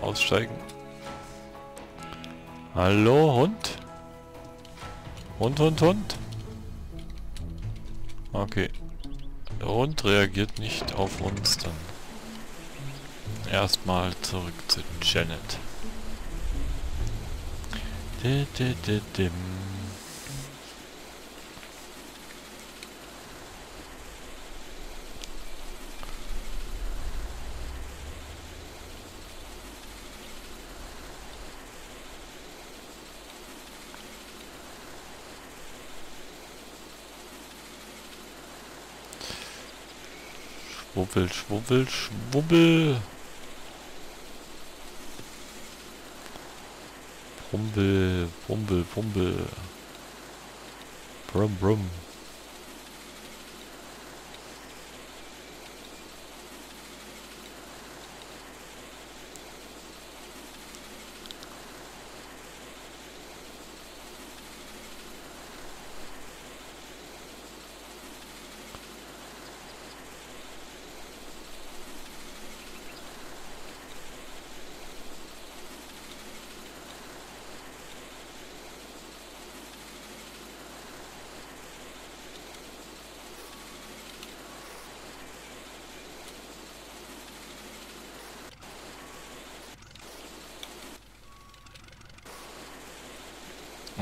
Aussteigen. Hallo, Hund? Hund? Okay. Der Hund reagiert nicht auf uns, dann erstmal zurück zu Janet. Schwubbel. Brummel. Brumm.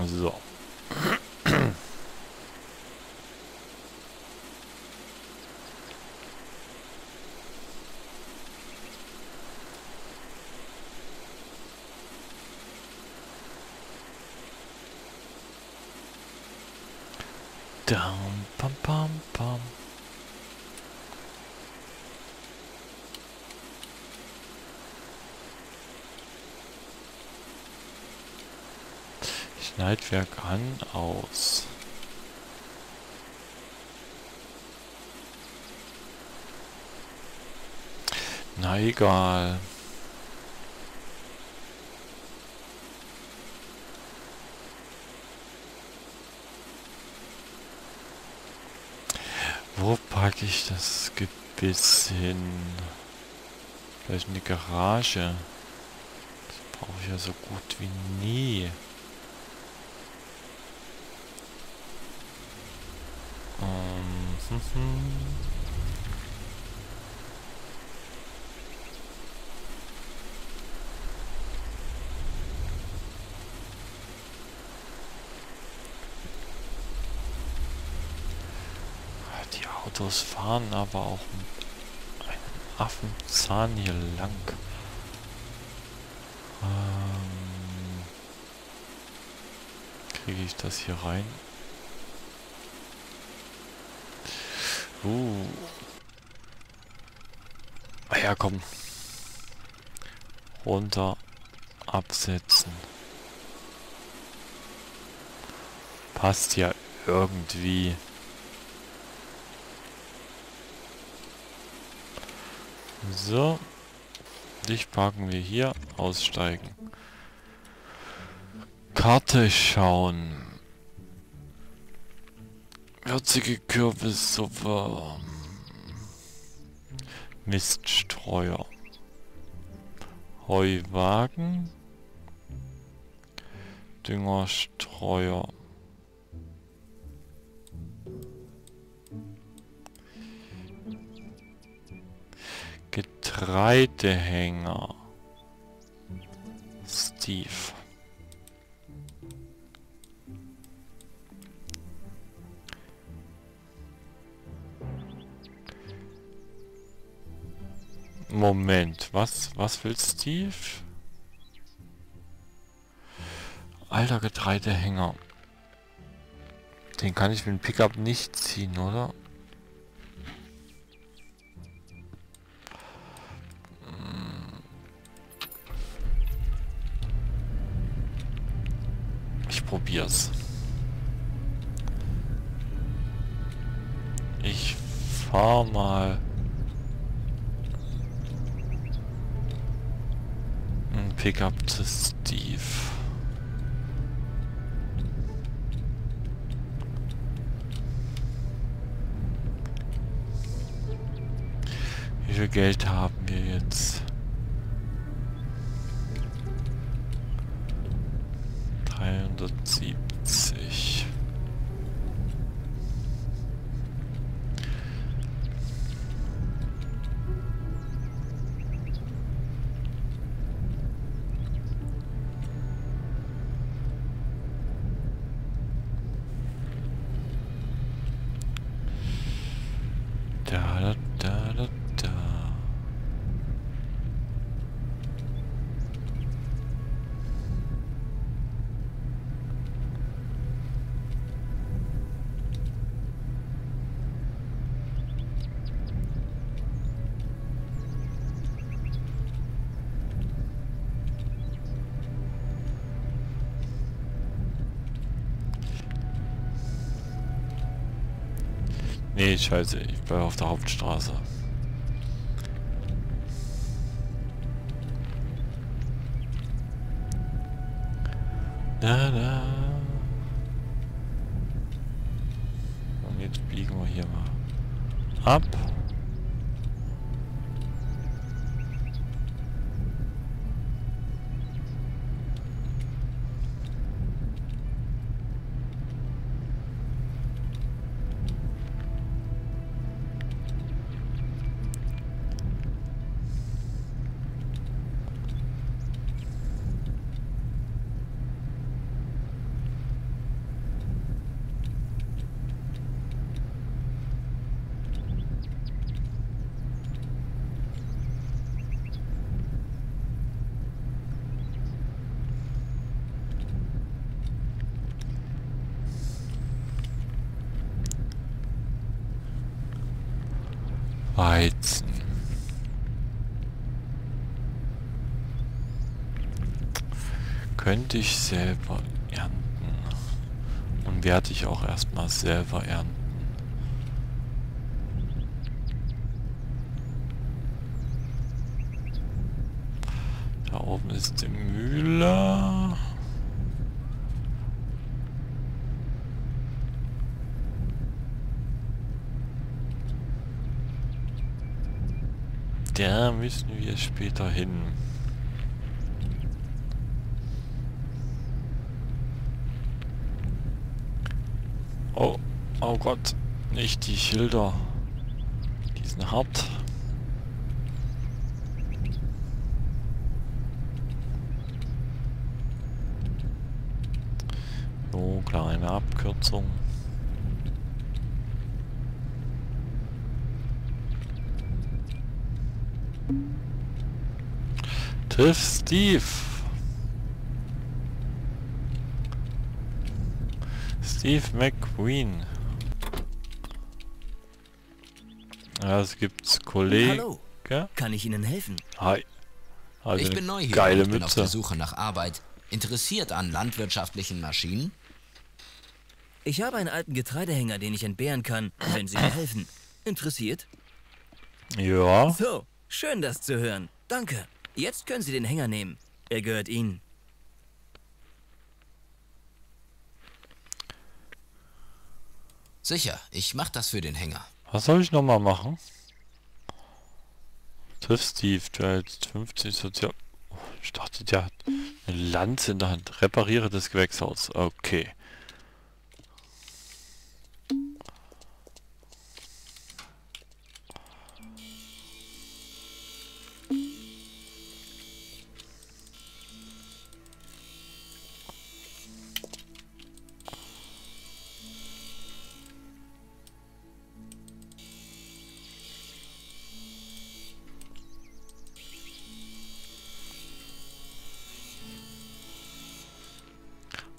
So. Dum-pam-pam-pam. Schneidwerk an, aus. Na egal. Wo packe ich das Gebiss hin? Vielleicht in die Garage. Das brauche ich ja so gut wie nie. Die Autos fahren aber auch mit einem Affenzahn hier lang. Kriege ich das hier rein? Ja, komm. Runter. Absetzen. Passt ja irgendwie. So. Dich parken wir hier. Aussteigen. Karte schauen. Würzige Kürbissuppe. Miststreuer. Heuwagen. Düngerstreuer. Getreidehänger. Steve. Moment, was will Steve? Alter, Getreidehänger. Den kann ich mit dem Pickup nicht ziehen, oder? Ich probier's. Ich fahr mal Pickup zu Steve. Wie viel Geld haben wir jetzt? 170. Nee, scheiße, ich bleibe auf der Hauptstraße. Na, na. Und jetzt biegen wir hier mal ab. Weizen. Könnte ich selber ernten. Und werde ich auch erstmal selber ernten. Da oben ist die Mühle. Da müssen wir später hin. Oh, oh Gott, nicht die Schilder. Die sind hart. So, kleine Abkürzung. Triff Steve. Steve McQueen. Ja, es gibt's Kollegen. Hallo. Ja? Kann ich Ihnen helfen? Hi. Also ich bin neu hier. Geile Mütze. Ich bin auf der Suche nach Arbeit. Interessiert an landwirtschaftlichen Maschinen? Ich habe einen alten Getreidehänger, den ich entbehren kann, wenn Sie mir helfen. Interessiert? Ja. So, schön das zu hören. Danke. Jetzt können Sie den Hänger nehmen. Er gehört Ihnen. Sicher, ich mach das für den Hänger. Was soll ich nochmal machen? Triff Steve, der jetzt 50 Sozial... Oh, ich dachte, der hat eine Lanze in der Hand. Repariere das Gewächshaus. Okay.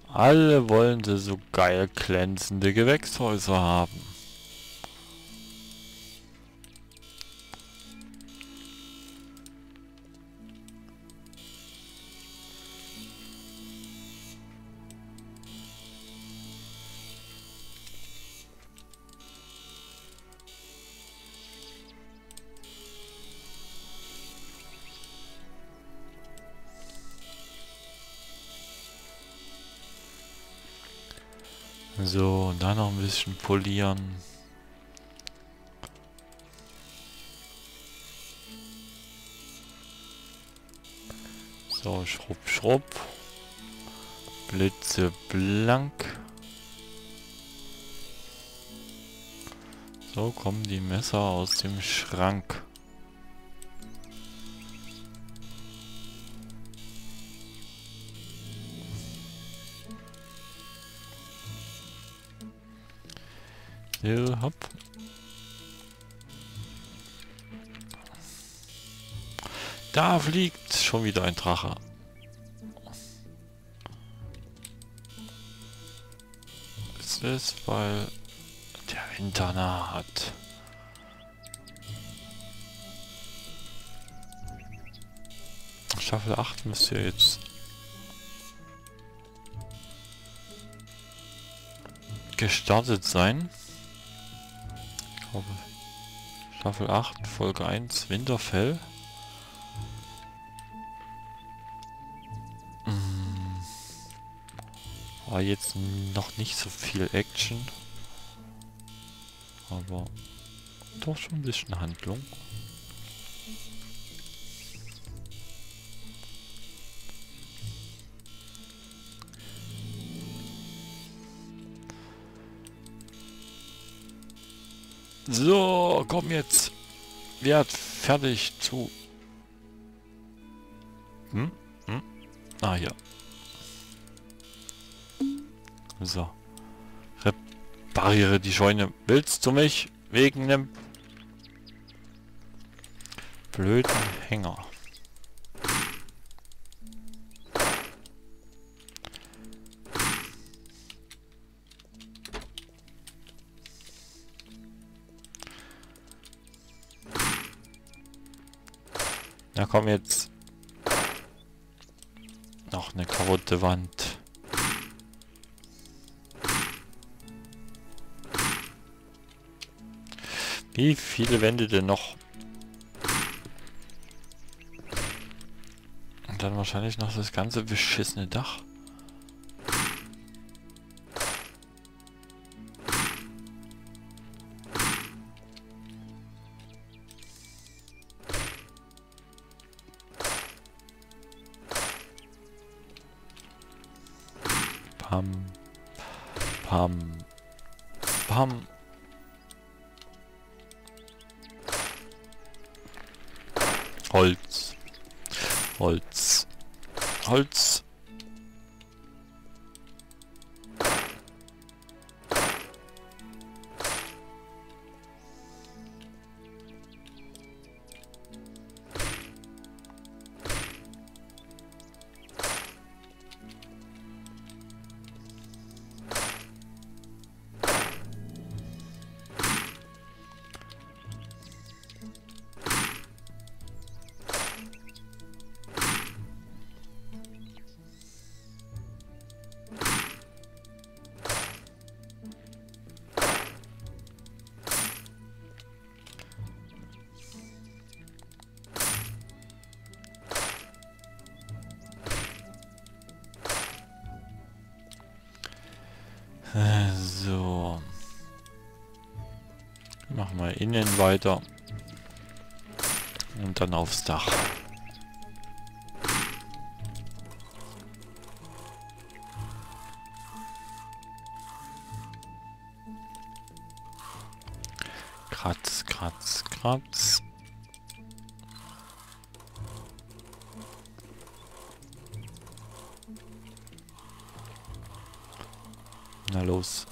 Alle wollen sie so geil glänzende Gewächshäuser haben. So, und dann noch ein bisschen polieren. So, schrupp, schrupp. blitzeblank. So kommen die Messer aus dem Schrank. So, hopp. Da fliegt schon wieder ein Drache. Es ist, weil der Winter nah hat. Staffel 8 müsst ihr jetzt gestartet sein. Ich glaube, Staffel 8, Folge 1, Winterfell. War jetzt noch nicht so viel Action, aber doch schon ein bisschen Handlung. So, komm jetzt. Werd fertig zu. Ah, hier. So. Repariere die Scheune. Willst du mich wegen einem blöden Hänger? Na komm jetzt. Noch eine kaputte Wand. Wie viele Wände denn noch? Und dann wahrscheinlich noch das ganze beschissene Dach. Pam, pam, pam. Holz. Holz. Holz. So. Machen wir innen weiter. Und dann aufs Dach. Kratz, kratz, kratz. Na los.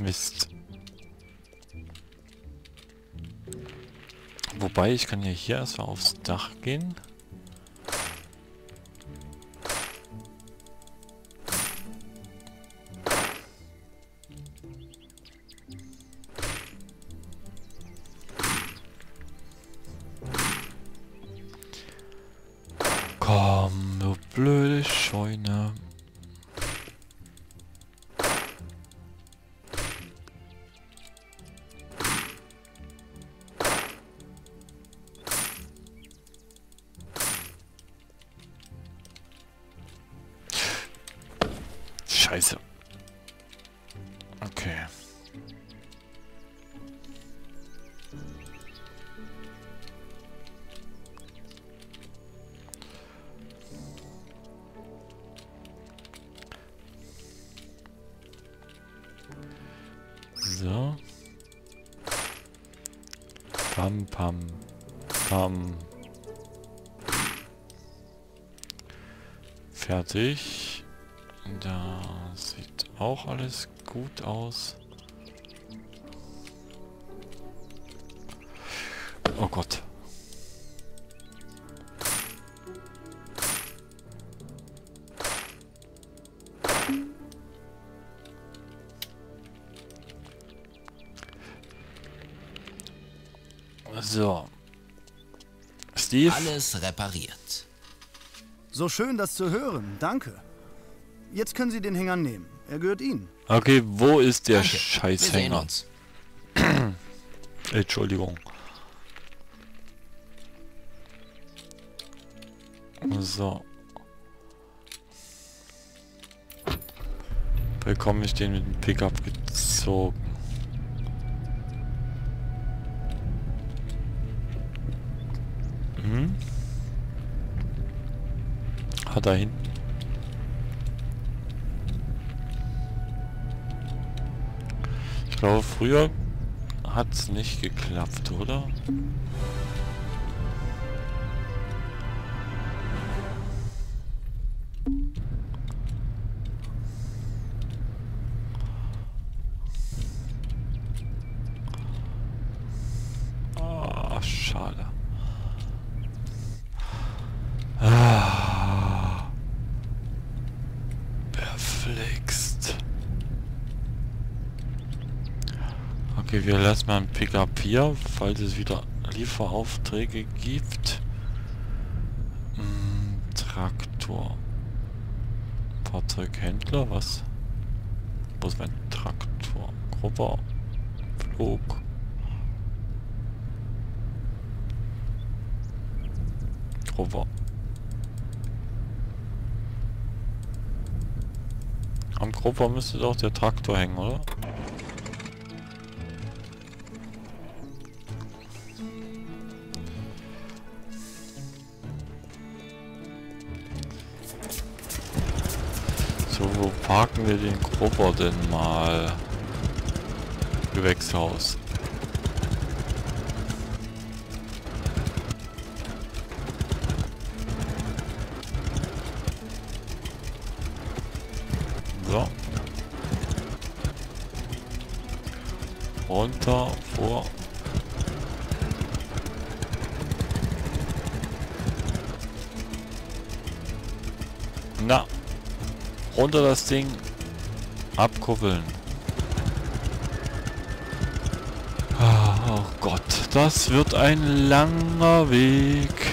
Mist. Wobei, ich kann ja hier erstmal aufs Dach gehen. blöde Scheune. Scheiße. Okay. So. Pam, pam, pam. Fertig. Da sieht auch alles gut aus. Oh Gott. So. Steve. Alles repariert. So schön, das zu hören. Danke. Jetzt können Sie den Hänger nehmen. Er gehört Ihnen. Okay, wo ist der Scheißhänger? Entschuldigung. So. Bekomme ich den mit dem Pickup gezogen? Hm? Ah, da hinten. Ich glaube, früher hat es nicht geklappt, oder? Ah, schade. Ah, perplext. Okay, wir lassen mal ein Pickup hier, falls es wieder Lieferaufträge gibt. Traktor. Fahrzeughändler, was? Wo ist mein Traktor? Grubber. Flug. Grubber. Am Grubber müsste doch der Traktor hängen, oder? Parken wir den Grubber denn mal? Gewächshaus. So. Runter, vor. Na. Runter das Ding, abkuppeln. Oh Gott, das wird ein langer Weg.